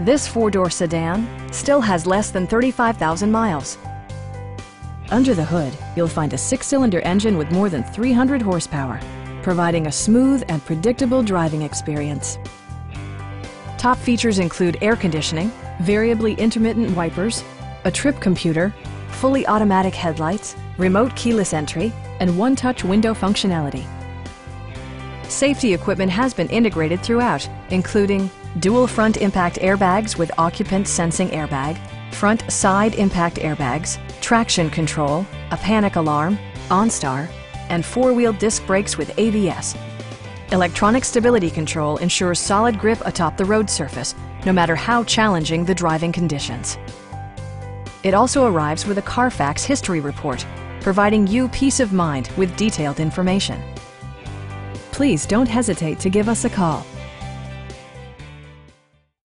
This four-door sedan still has less than 35,000 miles. Under the hood, you'll find a six-cylinder engine with more than 300 horsepower, providing a smooth and predictable driving experience. Top features include air conditioning, variably intermittent wipers, a trip computer, fully automatic headlights, remote keyless entry, and one-touch window functionality. Safety equipment has been integrated throughout, including dual front impact airbags with occupant sensing airbag, front side impact airbags, traction control, a panic alarm, OnStar, and four-wheel disc brakes with ABS. Electronic stability control ensures solid grip atop the road surface, no matter how challenging the driving conditions. It also arrives with a Carfax history report, providing you peace of mind with detailed information. Please don't hesitate to give us a call.